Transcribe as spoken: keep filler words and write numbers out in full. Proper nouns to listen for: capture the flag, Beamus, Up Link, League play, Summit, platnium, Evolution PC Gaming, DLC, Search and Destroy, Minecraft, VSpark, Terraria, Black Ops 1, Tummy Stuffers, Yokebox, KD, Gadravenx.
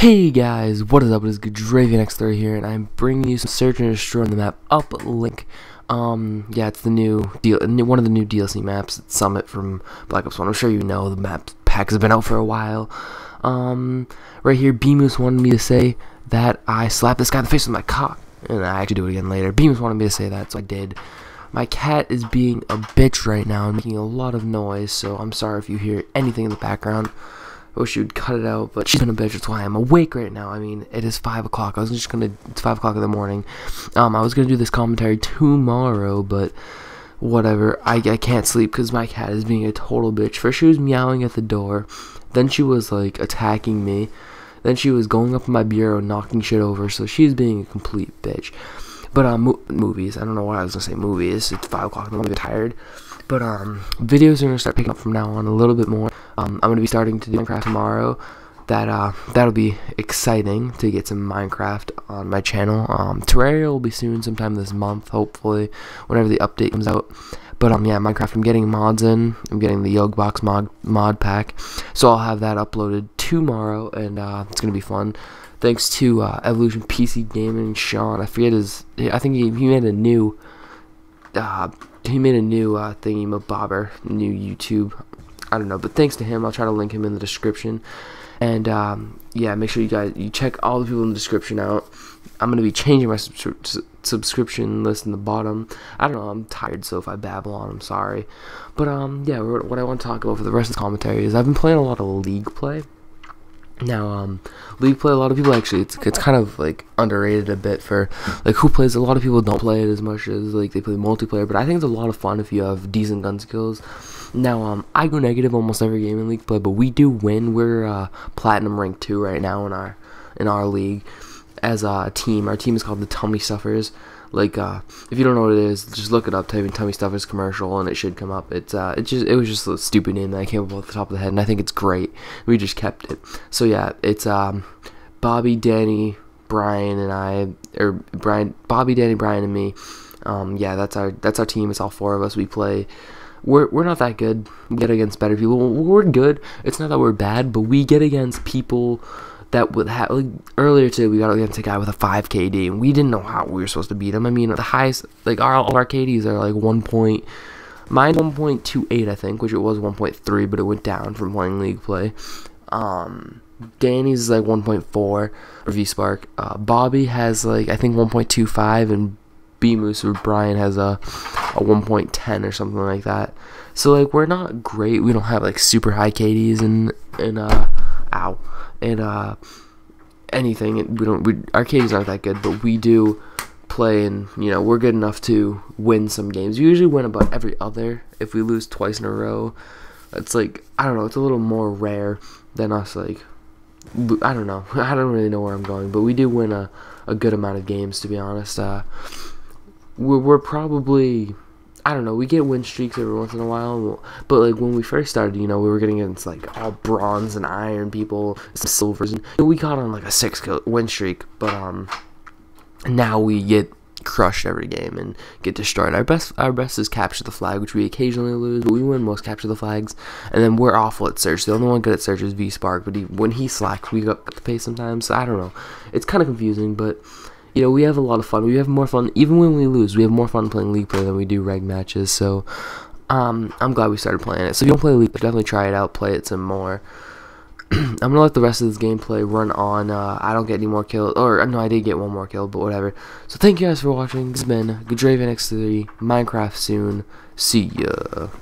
Hey guys, what is up? It is Gadravenx three here, and I'm bringing you some Search and Destroy on the map Up Link. Um, yeah, it's the new deal, one of the new D L C maps. It's Summit from Black Ops one. I'm sure you know the map packs have been out for a while. Um, right here, Beamus wanted me to say that I slapped this guy in the face with my cock, and I actually do it again later. Beamus wanted me to say that, so I did. My cat is being a bitch right now and making a lot of noise, so I'm sorry if you hear anything in the background. I wish you'd cut it out, but she's been a bitch. That's why I'm awake right now. I mean, it is five o'clock. I was just gonna. It's five o'clock in the morning. Um, I was gonna do this commentary tomorrow, but whatever. I I can't sleep because my cat is being a total bitch. First, she was meowing at the door. Then she was like attacking me. Then she was going up in my bureau, knocking shit over. So she's being a complete bitch. But um, mo movies. I don't know why I was gonna say movies. It's five o'clock in the morning. I'm tired. But um, videos are gonna start picking up from now on a little bit more. Um, I'm gonna be starting to do Minecraft tomorrow. That uh, that'll be exciting to get some Minecraft on my channel. Um, Terraria will be soon, sometime this month, hopefully, whenever the update comes out. But um, yeah, Minecraft. I'm getting mods in. I'm getting the Yokebox mod mod pack, so I'll have that uploaded tomorrow, and uh, it's gonna be fun. Thanks to uh, Evolution P C Gaming, Sean. I forget his. I think he, he made a new. Uh, he made a new uh, thingy, a bobber, new YouTube. I don't know, but thanks to him. I'll try to link him in the description, and um, yeah, make sure you guys you check all the people in the description out. I'm gonna be changing my sub subscription list in the bottom. I don't know. I'm tired, so if I babble on, I'm sorry. But um, yeah, what I want to talk about for the rest of the commentary is I've been playing a lot of League play. Now, um, League play, a lot of people actually, it's, it's kind of, like, underrated a bit for, like, who plays. A lot of people don't play it as much as, like, they play multiplayer, but I think it's a lot of fun if you have decent gun skills. Now, um, I go negative almost every game in League play, but we do win. We're, uh, Platinum Rank two right now in our, in our league as a team. Our team is called the Tummy Stuffers. Like, uh, if you don't know what it is, just look it up, type in Tummy Stuffers commercial, and it should come up. It's, uh, it just, it was just a stupid name that I came up with off the top of the head, and I think it's great. We just kept it. So, yeah, it's, um, Bobby, Danny, Brian, and I, or Brian, Bobby, Danny, Brian, and me. Um, yeah, that's our, that's our team. It's all four of us. We play. We're, we're not that good. We get against better people. We're good. It's not that we're bad, but we get against people that would have, like, earlier today we got against a guy with a five K D, and we didn't know how we were supposed to beat him. I mean, the highest, like, our, all our K Ds are, like, one point, mine's one point two eight, I think, which it was one point three, but it went down from playing League play. Um, Danny's is, like, one point four, or VSpark. Uh, Bobby has, like, I think one point two five, and Beamus or Brian has a, a one point ten or something like that. So, like, we're not great. We don't have, like, super high K Ds and, and, uh, ow. And uh, anything, we don't. We, our K Ds aren't that good, but we do play, and you know we're good enough to win some games. We usually win about every other. If we lose twice in a row, it's like I don't know. It's a little more rare than us. Like I don't know. I don't really know where I'm going, but we do win a a good amount of games. To be honest, uh, we're, we're probably. I don't know, we get win streaks every once in a while, but, like, when we first started, you know, we were getting against, like, all bronze and iron people, some silvers, and we got on, like, a six-kill win streak, but, um, now we get crushed every game and get destroyed. Our best our best is Capture the Flag, which we occasionally lose, but we win most Capture the Flags, and then we're awful at Search. The only one good at Search is VSpark, but he, when he slacks, we got the pace sometimes, so I don't know. It's kind of confusing, but you know, we have a lot of fun. We have more fun, even when we lose, we have more fun playing League play than we do reg matches, so, um, I'm glad we started playing it. So if you don't play League play, definitely try it out, play it some more. I'm gonna let the rest of this gameplay run on. uh, I don't get any more kills, or, no, I did get one more kill, but whatever. So thank you guys for watching. This has been Gadravenx three, Minecraft soon, see ya.